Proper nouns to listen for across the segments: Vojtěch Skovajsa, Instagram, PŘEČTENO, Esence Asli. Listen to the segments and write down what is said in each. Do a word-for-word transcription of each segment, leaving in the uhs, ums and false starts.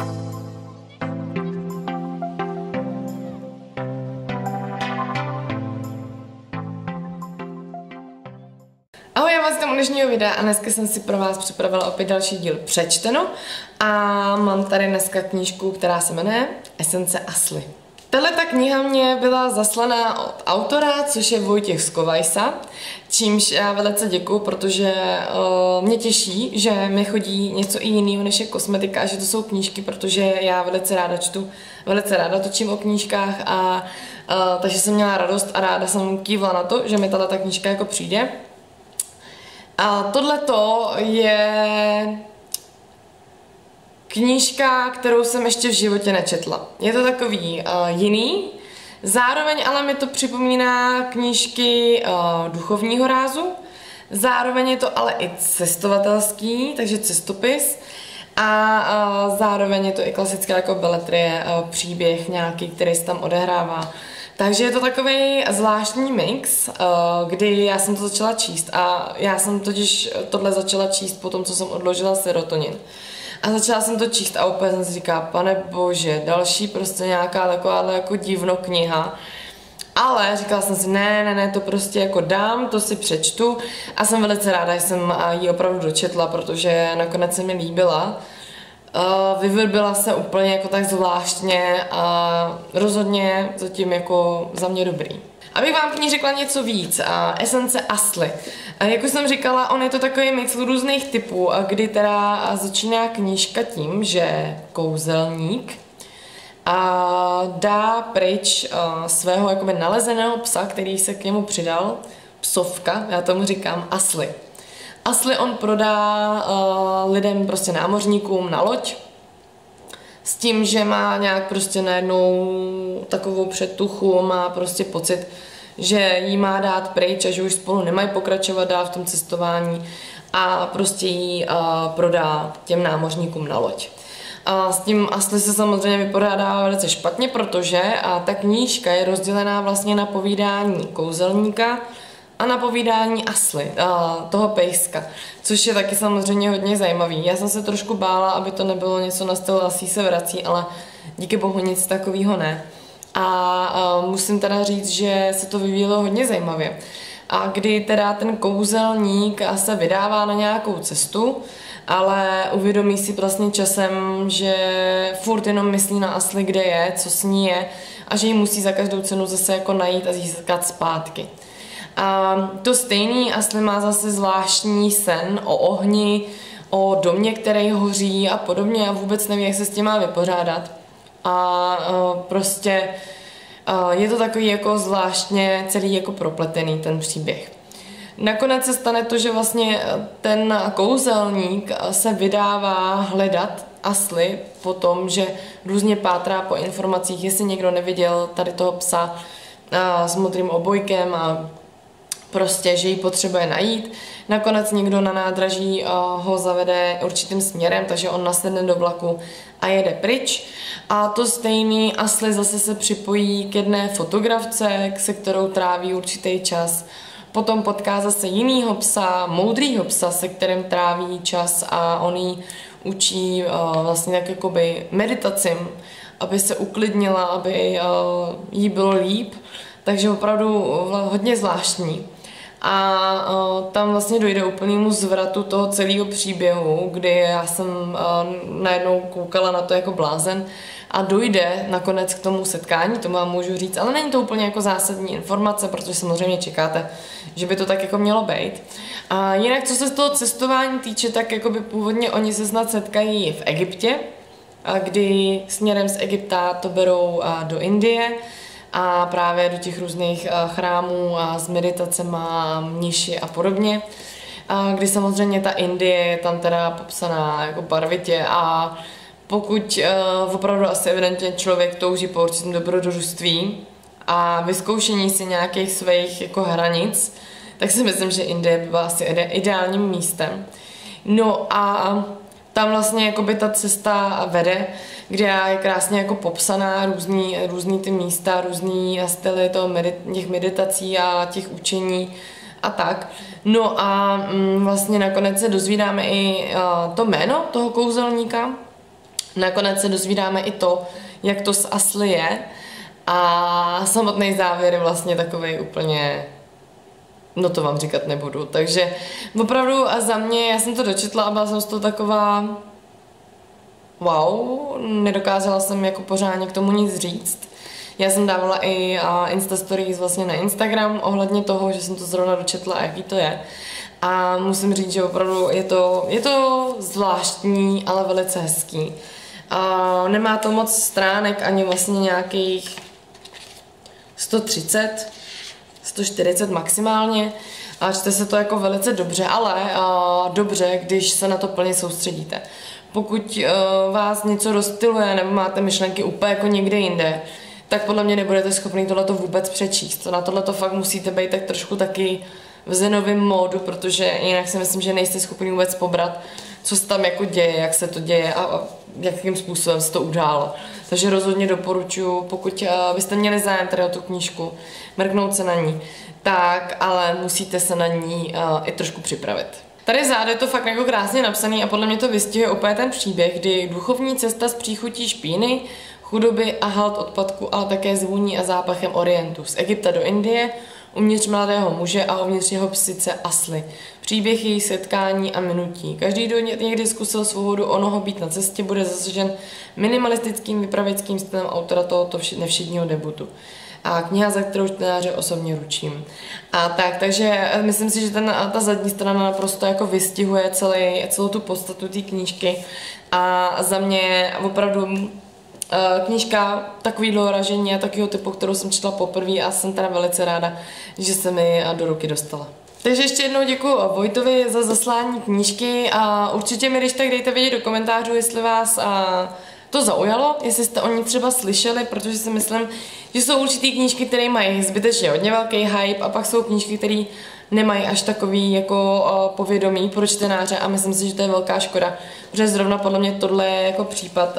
Ahoj, já vás tam u dnešního videa a dneska jsem si pro vás připravila opět další díl Přečteno a mám tady dneska knížku, která se jmenuje Esence Asli. Tahle ta kniha mě byla zaslaná od autora, což je Vojtěch Skovajsa, čímž já velice děkuju, protože uh, mě těší, že mi chodí něco i jiného než je kosmetika, že to jsou knížky, protože já velice ráda čtu, velice ráda točím o knížkách a uh, takže jsem měla radost a ráda jsem kývla na to, že mi tahle ta knížka jako přijde. A tohleto je knížka, kterou jsem ještě v životě nečetla. Je to takový uh, jiný, zároveň ale mi to připomíná knížky uh, duchovního rázu, zároveň je to ale i cestovatelský, takže cestopis, a uh, zároveň je to i klasická jako beletrie, uh, příběh nějaký, který se tam odehrává. Takže je to takový zvláštní mix, kdy já jsem to začala číst a já jsem totiž tohle začala číst po tom, co jsem odložila serotonin. A začala jsem to číst a úplně jsem si říkala, pane bože, další prostě nějaká takováhle jako divno kniha. Ale říkala jsem si, ne, ne, ne, to prostě jako dám, to si přečtu a jsem velice ráda, že jsem ji opravdu dočetla, protože nakonec se mi líbila. Uh, vyvrbila se úplně jako tak zvláštně a rozhodně zatím jako za mě dobrý. Abych vám k ní řekla něco víc, a Esence Asli. A jak už jsem říkala, on je to takový mix různých typů, kdy teda začíná knížka tím, že kouzelník a dá pryč uh, svého jakoby nalezeného psa, který se k němu přidal, psovka, já tomu říkám Asli. Asli on prodá uh, lidem, prostě námořníkům na loď s tím, že má nějak prostě najednou takovou přetuchu, má prostě pocit, že jí má dát pryč a že už spolu nemají pokračovat dál v tom cestování a prostě jí uh, prodá těm námořníkům na loď. A s tím Asli se samozřejmě vypořádá velice špatně, protože a ta knížka je rozdělená vlastně na povídání kouzelníka a na povídání Asli, toho pejska, což je taky samozřejmě hodně zajímavý. Já jsem se trošku bála, aby to nebylo něco na stylu Así se vrací, ale díky bohu nic takového ne. A musím teda říct, že se to vyvíjelo hodně zajímavě. A kdy teda ten kouzelník se vydává na nějakou cestu, ale uvědomí si vlastně časem, že furt jenom myslí na Asli, kde je, co s ní je a že ji musí za každou cenu zase jako najít a získat zpátky. A to stejný Asli má zase zvláštní sen o ohni, o domě, který hoří a podobně a vůbec neví, jak se s tím má vypořádat. A prostě je to takový jako zvláštně celý jako propletený ten příběh. Nakonec se stane to, že vlastně ten kouzelník se vydává hledat Asli po tom, že různě pátrá po informacích, jestli někdo neviděl tady toho psa s modrým obojkem a prostě, že ji potřebuje najít. Nakonec někdo na nádraží ho zavede určitým směrem, takže on nasedne do vlaku a jede pryč. A to stejný Asli zase se připojí k jedné fotografce, se kterou tráví určitý čas. Potom potká zase jinýho psa, moudrýho psa, se kterým tráví čas a on ji učí vlastně tak jakoby meditacím, aby se uklidnila, aby jí bylo líp. Takže opravdu hodně zvláštní. A uh, tam vlastně dojde úplnému zvratu toho celého příběhu, kdy já jsem uh, najednou koukala na to jako blázen a dojde nakonec k tomu setkání, to vám můžu říct, ale není to úplně jako zásadní informace, protože samozřejmě čekáte, že by to tak jako mělo být. A jinak co se z toho cestování týče, tak jako by původně oni se snad setkají v Egyptě, kdy směrem z Egypta to berou uh, do Indie, a právě do těch různých chrámů a s meditacema, mniši a podobně, kdy samozřejmě ta Indie je tam teda popsaná jako barvitě a pokud opravdu asi evidentně člověk touží po určitém dobrodružství a vyzkoušení si nějakých svých jako hranic, tak si myslím, že Indie by byla asi ideálním místem. No a tam vlastně jakoby ta cesta vede, kde je krásně jako popsaná různý, různý ty místa, různý styly toho medit, těch meditací a těch učení a tak. No a mm, vlastně nakonec se dozvídáme i uh, to jméno toho kouzelníka, Nakonec se dozvídáme i to, jak to s Asli je, a samotný závěr je vlastně takový úplně, no to vám říkat nebudu, takže opravdu a za mě, já jsem to dočetla a byla jsem z toho taková wow, nedokázala jsem jako pořádně k tomu nic říct. Já jsem dávala i Insta Stories vlastně na Instagram ohledně toho, že jsem to zrovna dočetla a jaký to je. A musím říct, že opravdu je to, je to zvláštní, ale velice hezký. A nemá to moc stránek, ani vlastně nějakých sto třicet, sto čtyřicet maximálně. A čte se to jako velice dobře, ale a dobře, když se na to plně soustředíte. Pokud uh, vás něco rozptyluje nebo máte myšlenky úplně jako někde jinde, tak podle mě nebudete schopni tohleto vůbec přečíst. Na tohleto fakt musíte být tak trošku taky v zenovém módu, protože jinak si myslím, že nejste schopni vůbec pobrat, co se tam jako děje, jak se to děje a jakým způsobem se to událo. Takže rozhodně doporučuji, pokud byste měli zájem tady o tu knížku, mrknout se na ní, tak ale musíte se na ní i trošku připravit. Tady záde je to fakt jako krásně napsaný a podle mě to vystihuje opět ten příběh, kdy duchovní cesta s příchutí špíny, chudoby a halt odpadku, ale také zvůní a zápachem orientu. Z Egypta do Indie, uvnitř mladého muže a uvnitř jeho psice Asli. Příběh její setkání a minutí. Každý, kdo někdy zkusil svobodu onoho být na cestě, bude zasažen minimalistickým vypravěckým stylem autora tohoto nevšedního debutu. A kniha, za kterou čtenáře osobně ručím. A tak, takže myslím si, že ten, ta zadní strana naprosto jako vystihuje celý, celou tu podstatu té knížky a za mě opravdu knížka takovýhle ražení a takového typu, kterou jsem četla poprvé a jsem teda velice ráda, že se mi do ruky dostala. Takže ještě jednou děkuji Vojtovi za zaslání knížky a určitě mi když tak dejte vědět do komentářů, jestli vás a to zaujalo, jestli jste o ní třeba slyšeli, protože si myslím, že jsou určitý knížky, které mají zbytečně hodně velký hype a pak jsou knížky, které nemají až takový jako povědomí pro čtenáře a myslím si, že to je velká škoda, protože zrovna podle mě tohle je jako případ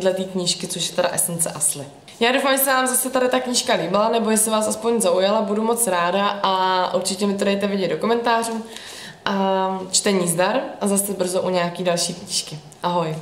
této knížky, což je teda Esence Asli. Já doufám, že se vám zase tady ta knížka líbila, nebo jestli vás aspoň zaujala, budu moc ráda a určitě mi to dejte vědět do komentářů. A čtení zdar a zase brzo u nějaký další knížky. Ahoj!